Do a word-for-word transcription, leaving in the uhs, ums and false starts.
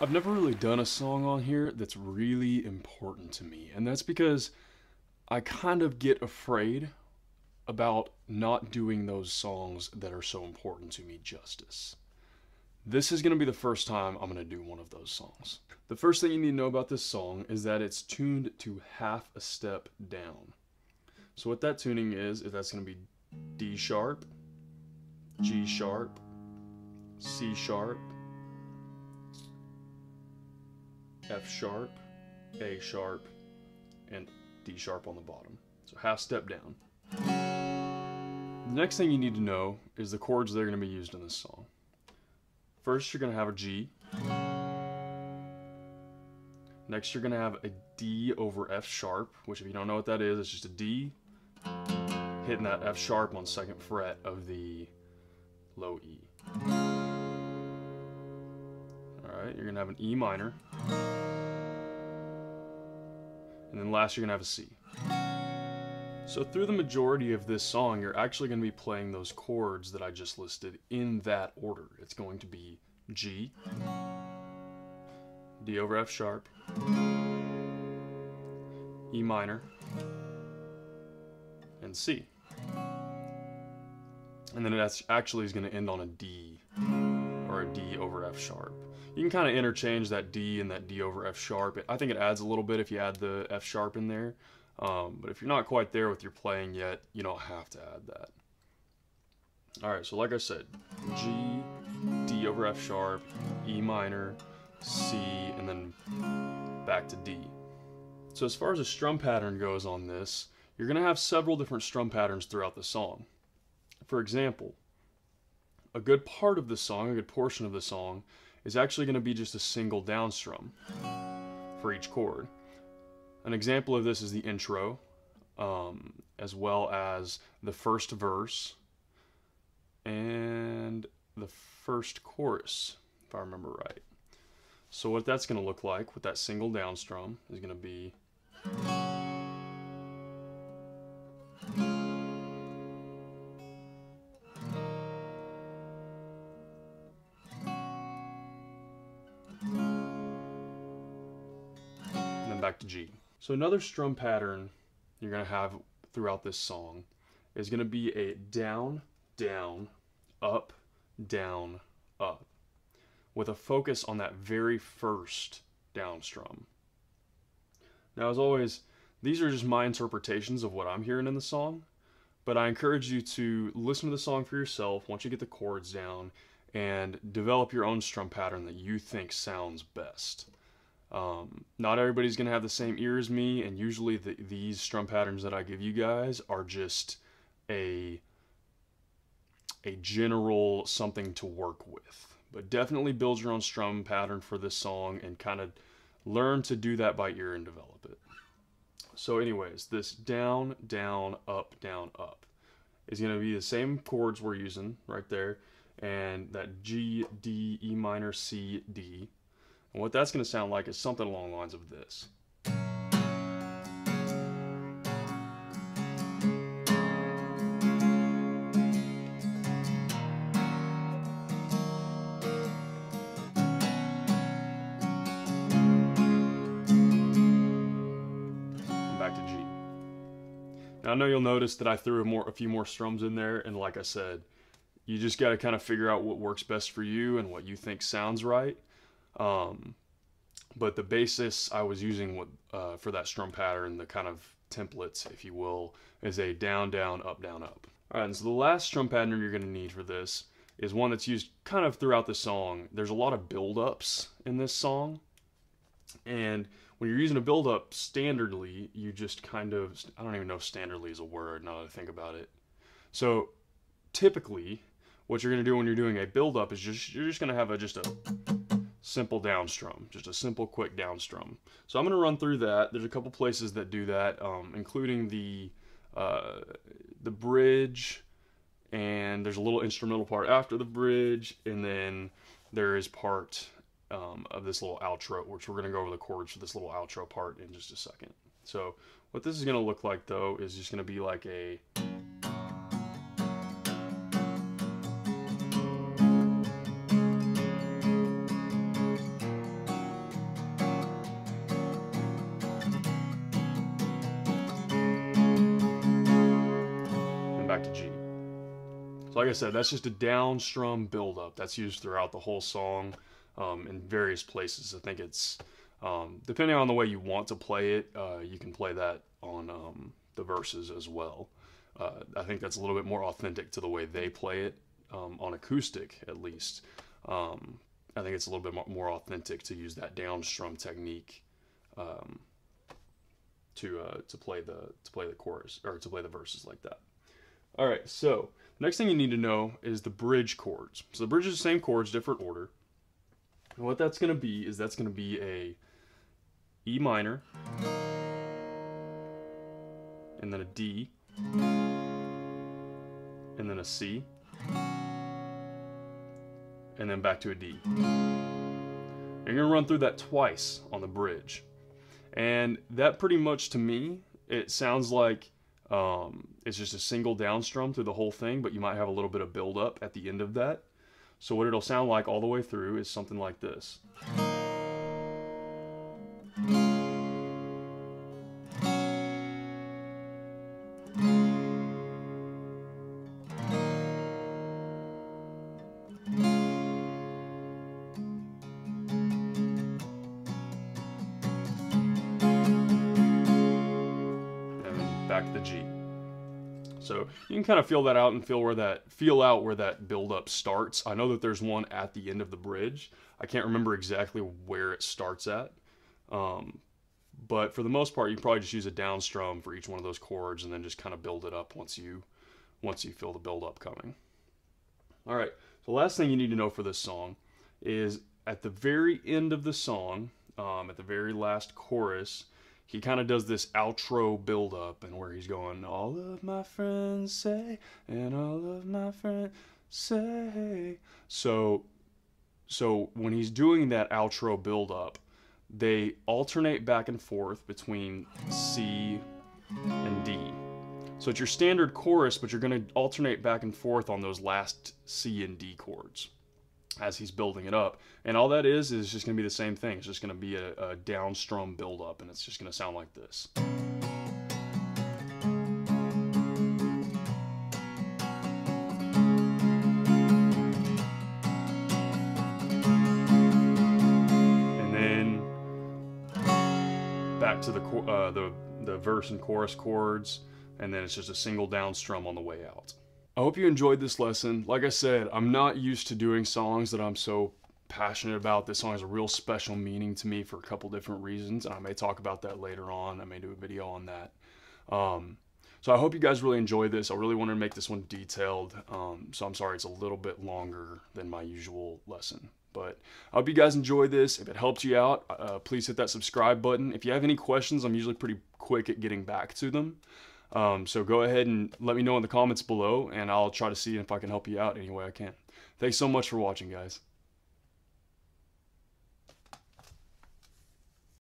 I've never really done a song on here that's really important to me, and that's because I kind of get afraid about not doing those songs that are so important to me justice. This is going to be the first time I'm going to do one of those songs. The first thing you need to know about this song is that it's tuned to half a step down. So what that tuning is, is that's going to be D sharp, G sharp, C sharp, F sharp, A sharp, and D sharp on the bottom. So half step down. The next thing you need to know is the chords that are going to be used in this song. First, you're going to have a G. Next, you're going to have a D over F sharp, which if you don't know what that is, it's just a D hitting that F sharp on second fret of the low E. Alright, you're going to have an E minor. And then last, you're going to have a C. So through the majority of this song, you're actually going to be playing those chords that I just listed in that order. It's going to be G, D over F sharp, E minor, and C. And then it actually is going to end on a D, or a D over F sharp. You can kind of interchange that D and that D over F sharp. I think it adds a little bit if you add the F sharp in there. Um, but if you're not quite there with your playing yet, you don't have to add that. Alright, so like I said, G, D over F sharp, E minor, C, and then back to D. So as far as a strum pattern goes on this, you're going to have several different strum patterns throughout the song. For example, a good part of the song, a good portion of the song, is actually going to be just a single down strum for each chord. An example of this is the intro, um, as well as the first verse and the first chorus, if I remember right. So what that's going to look like with that single down strum is going to be... and then back to G. So another strum pattern you're going to have throughout this song is going to be a down, down, up, down, up, with a focus on that very first down strum. Now, as always, these are just my interpretations of what I'm hearing in the song, but I encourage you to listen to the song for yourself once you get the chords down and develop your own strum pattern that you think sounds best. Um, not everybody's going to have the same ear as me, and usually the, these strum patterns that I give you guys are just a, a general something to work with. But definitely build your own strum pattern for this song and kind of learn to do that by ear and develop it. So anyways, this down, down, up, down, up is going to be the same chords we're using right there, and that G, D, E minor, C, D. And what that's going to sound like is something along the lines of this. And back to G. Now I know you'll notice that I threw a, more, a few more strums in there, and like I said, you just got to kind of figure out what works best for you and what you think sounds right. Um, but the basis I was using what, uh, for that strum pattern, the kind of templates, if you will, is a down, down, up, down, up. All right, and so the last strum pattern you're going to need for this is one that's used kind of throughout the song. There's a lot of build-ups in this song, and when you're using a build-up standardly, you just kind of, I don't even know if standardly is a word now that I think about it. So typically, what you're going to do when you're doing a build-up is just, you're just going to have a, just a... simple down strum, just a simple quick down strum. So I'm going to run through that. There's a couple places that do that, um, including the uh, the bridge, and there's a little instrumental part after the bridge, and then there is part um, of this little outro, which we're going to go over the chords for this little outro part in just a second. So what this is going to look like though is just going to be like a So like I said, that's just a down strum buildup that's used throughout the whole song um, in various places. I think it's, um, depending on the way you want to play it, uh, you can play that on um, the verses as well. Uh, I think that's a little bit more authentic to the way they play it, um, on acoustic at least. Um, I think it's a little bit more authentic to use that down strum technique um, to uh, to play the to play the chorus or to play the verses like that. All right, so the next thing you need to know is the bridge chords. So the bridge is the same chords, different order. And what that's going to be is that's going to be a E minor and then a D and then a C and then back to a D. And you're going to run through that twice on the bridge. And that pretty much, to me, it sounds like um, it's just a single down strum through the whole thing, but you might have a little bit of build up at the end of that. So what it'll sound like all the way through is something like this. The G. So you can kind of feel that out and feel where that feel out where that buildup starts. I know that there's one at the end of the bridge. I can't remember exactly where it starts at, um, but for the most part, you probably just use a down strum for each one of those chords and then just kind of build it up once you once you feel the buildup coming. All right. So the last thing you need to know for this song is at the very end of the song, um, at the very last chorus. He kind of does this outro build-up and where he's going, all of my friends say, and all of my friends say. So, so when he's doing that outro build-up, they alternate back and forth between C and D. So it's your standard chorus, but you're going to alternate back and forth on those last C and D chords as he's building it up. And all that is, is just going to be the same thing. It's just going to be a, a down strum build up, and it's just going to sound like this. And then back to the, uh, the, the verse and chorus chords, and then it's just a single down strum on the way out. I hope you enjoyed this lesson. Like I said, I'm not used to doing songs that I'm so passionate about. This song has a real special meaning to me for a couple different reasons, and I may talk about that later on. I may do a video on that. Um, so I hope you guys really enjoyed this. I really wanted to make this one detailed, um, so I'm sorry it's a little bit longer than my usual lesson. But I hope you guys enjoy this. If it helps you out, uh, please hit that subscribe button. If you have any questions, I'm usually pretty quick at getting back to them. Um, so go ahead and let me know in the comments below, and I'll try to see if I can help you out any way I can. Thanks so much for watching, guys.